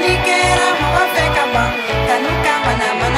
Nikera mo feka ba kanuka mana.